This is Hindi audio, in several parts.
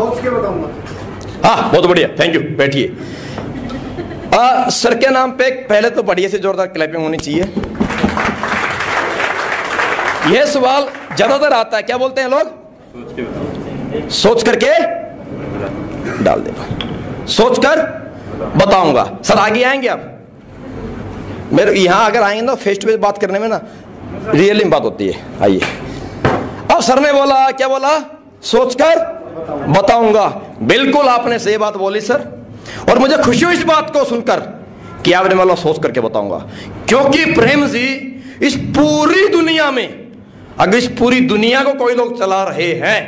सोच के बताऊंगा। हाँ बहुत बढ़िया, थैंक यू, बैठिए। सर के नाम पे पहले तो बढ़िया से जोरदार क्लैपिंग होनी चाहिए। यह सवाल ज्यादातर आता है, क्या बोलते हैं लोग, सोच करके डाल देगा, सोच कर बताऊंगा। सर आगे आएंगे आप, मेरे यहाँ अगर आएंगे ना फेस टू फेस बात करने में ना रियली बात होती है। आइए। अब सर ने बोला, क्या बोला, सोचकर बताऊंगा। बिल्कुल आपने सही बात बोली सर, और मुझे खुशी हुई इस बात को सुनकर कि आपने बोला सोच करके बताऊंगा। क्योंकि प्रेम जी इस पूरी दुनिया में, अगर इस पूरी दुनिया को कोई लोग चला रहे हैं,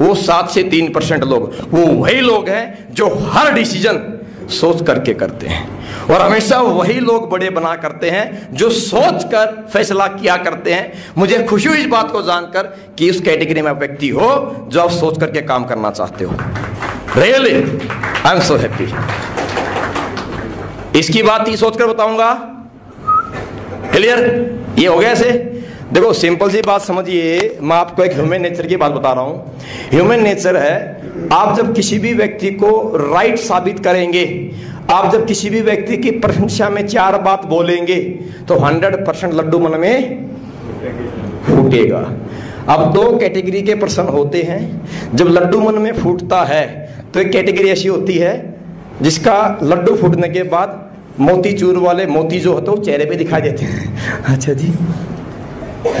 वो 7 से 3% लोग वो वही लोग हैं जो हर डिसीजन सोच करके करते हैं, और हमेशा वही लोग बड़े बना करते हैं जो सोच कर फैसला किया करते हैं। मुझे खुशी हुई इस बात को जानकर कि इस कैटेगरी में आप व्यक्ति हो जो आप सोच करके काम करना चाहते हो। Really I am so happy. इसकी बात ही सोचकर बताऊंगा, क्लियर ये हो गया। ऐसे देखो सिंपल सी बात समझिए, मैं आपको एक ह्यूमन नेचर की बात बता रहा हूं। ह्यूमन नेचर है, आप जब किसी भी व्यक्ति को राइट साबित करेंगे, आप जब किसी भी व्यक्ति की प्रशंसा में 4 बात बोलेंगे तो 100% लड्डू मन में फूटेगा। अब 2 कैटेगरी के पर्सन होते हैं, जब लड्डू मन में फूटता है तो एक कैटेगरी ऐसी होती है जिसका लड्डू फूटने के बाद मोतीचूर वाले मोती जो होते हैं वो चेहरे पे दिखाई देते हैं। अच्छा जी,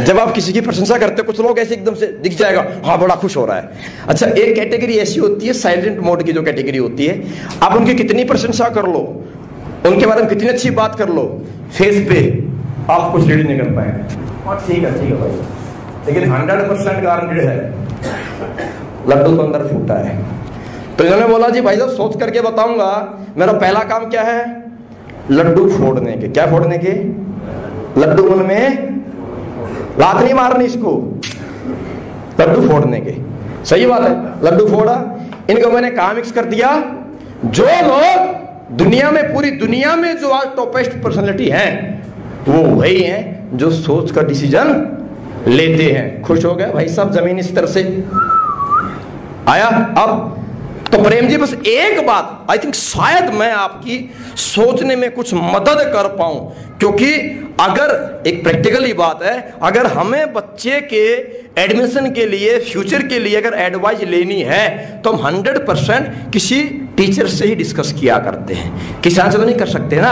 जब आप किसी की प्रशंसा करते हो कुछ लोग ऐसे एकदम से दिख जाएगा, हाँ बड़ा खुश हो रहा है। अच्छा, एक कैटेगरी ऐसी होती है साइलेंट मोड की, जो कैटेगरी होती है आप उनकी कितनी प्रशंसा कर लो, उनके बारे में कितनी अच्छी बात कर लो, फेस पे आप कुछ रीड नहीं कर पाएंगे। ठीक है भाई, लेकिन 100% गारंटीड है लड्डू अंदर फूटा है। तो इन्होंने बोला जी भाई साहब सोच करके बताऊंगा, मेरा पहला काम क्या है, लड्डू फोड़ने के, क्या फोड़ने के, लड्डू मन में लात नहीं मारनी, इसको लड्डू फोड़ने के। सही बात है, लड्डू फोड़ा, इनको मैंने कहा मिक्स कर दिया। जो लोग दुनिया में, पूरी दुनिया में जो आज टॉपेस्ट पर्सनालिटी हैं वो वही हैं जो सोच कर डिसीजन लेते हैं। खुश हो गया भाई साहब, जमीन इस तरह से आया। अब तो प्रेम जी बस एक बात, आई थिंक शायद मैं आपकी सोचने में कुछ मदद कर पाऊं, क्योंकि अगर एक प्रैक्टिकली बात है, अगर हमें बच्चे के एडमिशन के लिए, फ्यूचर के लिए अगर एडवाइस लेनी है तो हम 100% किसी टीचर से ही डिस्कस किया करते हैं, किसान से तो नहीं कर सकते ना।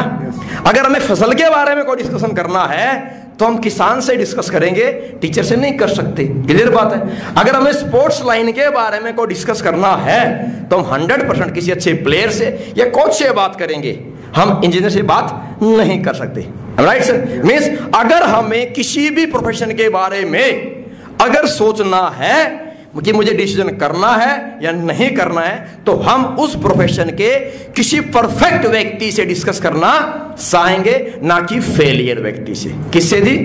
अगर हमें फसल के बारे में कोई डिस्कशन करना है तो हम किसान से डिस्कस करेंगे, टीचर से नहीं कर सकते। क्लियर बात है। अगर हमें स्पोर्ट्स लाइन के बारे में कोई डिस्कस करना है तो हम 100% किसी अच्छे प्लेयर से या कोच से बात करेंगे, हम इंजीनियर से बात नहीं कर सकते। राइट सर, मींस अगर हमें किसी भी प्रोफेशन के बारे में अगर सोचना है कि मुझे डिसीजन करना है या नहीं करना है, तो हम उस प्रोफेशन के किसी परफेक्ट व्यक्ति से डिस्कस करना चाहेंगे, ना कि फेलियर व्यक्ति से। किससे जी,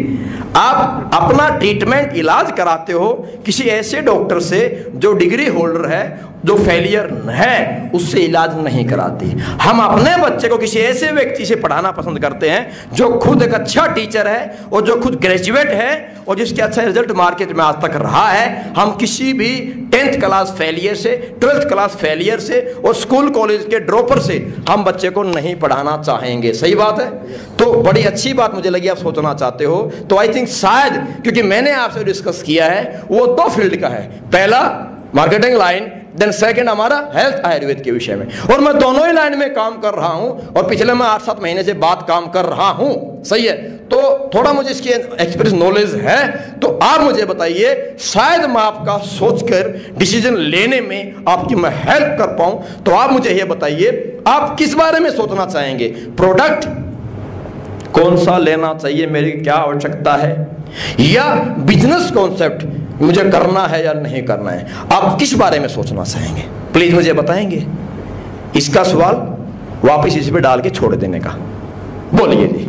आप अपना ट्रीटमेंट इलाज कराते हो किसी ऐसे डॉक्टर से जो डिग्री होल्डर है, जो फेलियर है, उससे इलाज नहीं कराते। हम अपने बच्चे को किसी ऐसे व्यक्ति से पढ़ाना पसंद करते हैं जो खुद एक अच्छा टीचर है और जो खुद ग्रेजुएट है और जिसके अच्छा रिजल्ट मार्केट में आज तक रहा है। हम किसी भी 10th क्लास फेलियर से, 12th क्लास फेलियर से और स्कूल कॉलेज के ड्रॉपर से हम बच्चे को नहीं पढ़ाना चाहेंगे। सही बात है। तो बड़ी अच्छी बात मुझे लगी आप सोचना चाहते हो। तो आई थिंक शायद क्योंकि मैंने आपसे डिस्कस किया है वो 2 फील्ड का है, पहला मार्केटिंग लाइन, देन सेकंड हमारा हेल्थ आयुर्वेद के विषय में, और मैं दोनों ही लाइन में काम कर रहा हूं और पिछले मैं 8-7 महीने से बात काम कर रहा हूं। सही है। तो थोड़ा मुझे इसकी एक्सपीरियंस नॉलेज है, तो आप मुझे बताइए शायद मैं आपका सोचकर डिसीजन लेने में आपकी मैं हेल्प कर पाऊं। तो आप मुझे यह बताइए आप किस बारे में सोचना चाहेंगे, प्रोडक्ट कौन सा लेना चाहिए, मेरी क्या आवश्यकता है, या बिजनेस कॉन्सेप्ट मुझे करना है या नहीं करना है, आप किस बारे में सोचना चाहेंगे, प्लीज मुझे बताएंगे। इसका सवाल वापस इसी पे डाल के छोड़ देने का, बोलिए जी।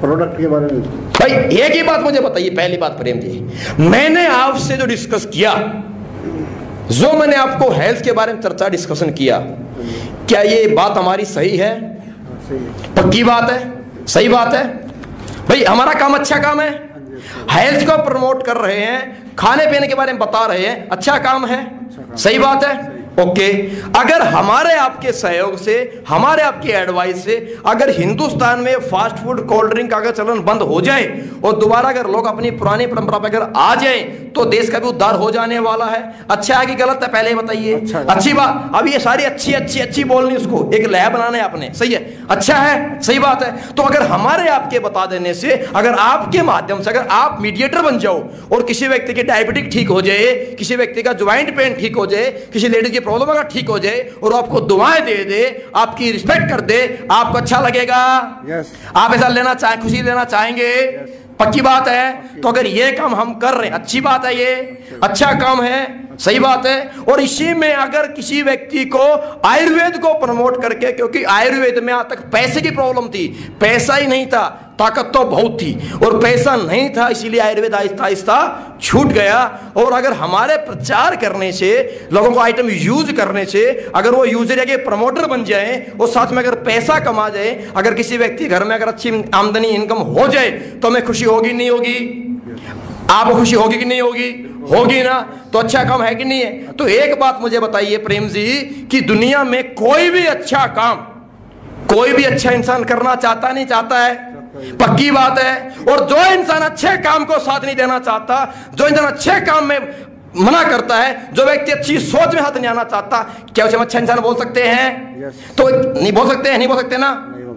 प्रोडक्ट के बारे में भाई एक ही बात मुझे बताइए, पहली बात प्रेम जी, मैंने आपसे जो डिस्कस किया, जो मैंने आपको हेल्थ के बारे में चर्चा डिस्कशन किया, क्या ये बात हमारी सही है? पक्की बात है, सही बात है भाई, हमारा काम अच्छा काम है, हेल्थ को प्रमोट कर रहे हैं, खाने पीने के बारे में बता रहे हैं, अच्छा काम है। सही बात है। ओके, अगर हमारे आपके सहयोग से, हमारे आपकी एडवाइस से अगर हिंदुस्तान में फास्ट फूड कोल्ड ड्रिंक का अगर चलन बंद हो जाए और दोबारा अगर लोग अपनी पुरानी परंपरा पर अगर आ जाए तो देश का भी उद्धार हो जाने वाला है। अच्छा है कि गलत है पहले बताइए। अच्छी बात। अब ये सारी अच्छी अच्छी अच्छी बोलनी, उसको एक लय बनाना है आपने। सही है, अच्छा है, सही बात है। तो अगर हमारे आपके बता देने से, अगर आपके माध्यम से अगर आप मीडिएटर बन जाओ और किसी व्यक्ति की डायबिटिक ठीक हो जाए, किसी व्यक्ति का ज्वाइंट पेन ठीक हो जाए, किसी लेडीज की प्रॉब्लम अगर ठीक हो जाए और आपको दुआएं दे दे, आपकी रिस्पेक्ट कर दे, आपको अच्छा लगेगा। yes. आप ऐसा लेना चाहें, खुशी लेना चाहेंगे। yes. पक्की बात है। तो अगर ये काम हम कर रहे हैं, अच्छी बात है, ये अच्छा काम है, सही बात है। और इसी में अगर किसी व्यक्ति को आयुर्वेद को प्रमोट करके, क्योंकि आयुर्वेद में आज तक पैसे की प्रॉब्लम थी, पैसा ही नहीं था, ताकत तो बहुत थी और पैसा नहीं था, इसीलिए आयुर्वेद आहिस्ता आहिस्ता छूट गया। और अगर हमारे प्रचार करने से, लोगों को आइटम यूज करने से अगर वो यूजर के प्रमोटर बन जाए और साथ में अगर पैसा कमा जाए, अगर किसी व्यक्ति घर में अगर अच्छी आमदनी इनकम हो जाए तो हमें खुशी होगी नहीं होगी? आपको खुशी होगी कि नहीं होगी? होगी ना। तो अच्छा काम है कि नहीं है? तो एक बात मुझे बताइए प्रेम जी कि दुनिया में कोई भी अच्छा काम कोई भी अच्छा इंसान करना चाहता नहीं चाहता है? पक्की बात है। और जो इंसान अच्छे काम को साथ नहीं देना चाहता, जो इंसान अच्छे काम में मना करता है, जो व्यक्ति अच्छी सोच में हाथ नहीं आना चाहता, क्या उसे हम अच्छा इंसान बोल सकते हैं? yes. तो नहीं बोल सकते हैं, नहीं बोल सकते ना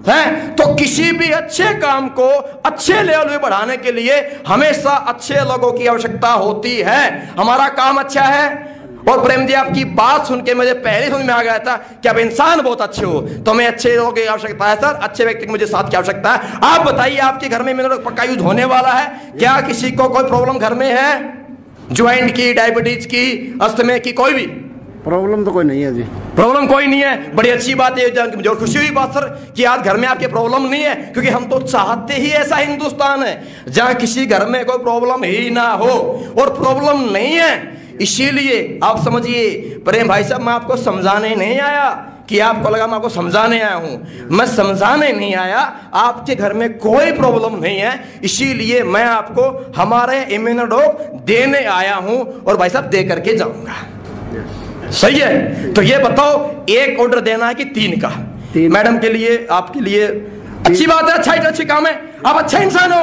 है। तो किसी भी अच्छे काम को अच्छे लेवल में बढ़ाने के लिए हमेशा अच्छे लोगों की आवश्यकता होती है। हमारा काम अच्छा है। और प्रेम जी आपकी बात सुन के मुझे पहले समझ में आ गया था कि आप इंसान बहुत अच्छे हो, तो हमें अच्छे लोगों की आवश्यकता है सर, अच्छे व्यक्ति की मुझे साथ की आवश्यकता है। आप बताइए आपके घर में मिनरल पक्का यूज होने वाला है? क्या किसी को कोई प्रॉब्लम घर में है? ज्वाइंट की, डायबिटीज की, अस्थमा की, कोई भी प्रॉब्लम तो कोई नहीं है जी? प्रॉब्लम कोई नहीं है, बड़ी अच्छी बात है। जो खुशी हुई बात सर कि आज घर में आपके प्रॉब्लम नहीं है, क्योंकि हम तो चाहते ही ऐसा हिंदुस्तान है जहां किसी घर में कोई प्रॉब्लम ही ना हो। और प्रॉब्लम नहीं है इसीलिए आप समझिए प्रेम भाई साहब, मैं आपको समझाने नहीं आया कि आपको लगा मैं आपको समझाने आया हूं, मैं समझाने नहीं आया। आपके घर में कोई प्रॉब्लम नहीं है, इसीलिए मैं आपको हमारे इम्यूनोडॉग देने आया हूं और भाई साहब दे करके जाऊंगा। सही है। तो ये बताओ एक ऑर्डर देना है कि तीन का? मैडम के लिए, आपके लिए अच्छी बात है, अच्छा अच्छी काम है, आप अच्छा इंसान हो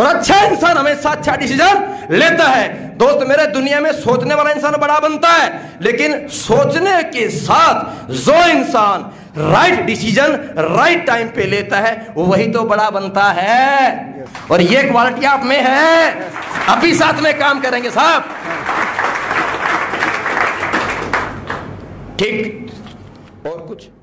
और अच्छा इंसान हमेशा अच्छा डिसीजन लेता है। दोस्त मेरे, दुनिया में सोचने वाला इंसान बड़ा बनता है, लेकिन सोचने के साथ जो इंसान राइट डिसीजन राइट टाइम पे लेता है वही तो बड़ा बनता है। और ये क्वालिटी आप में है। अभी साथ में काम करेंगे साहब, ठीक? और कुछ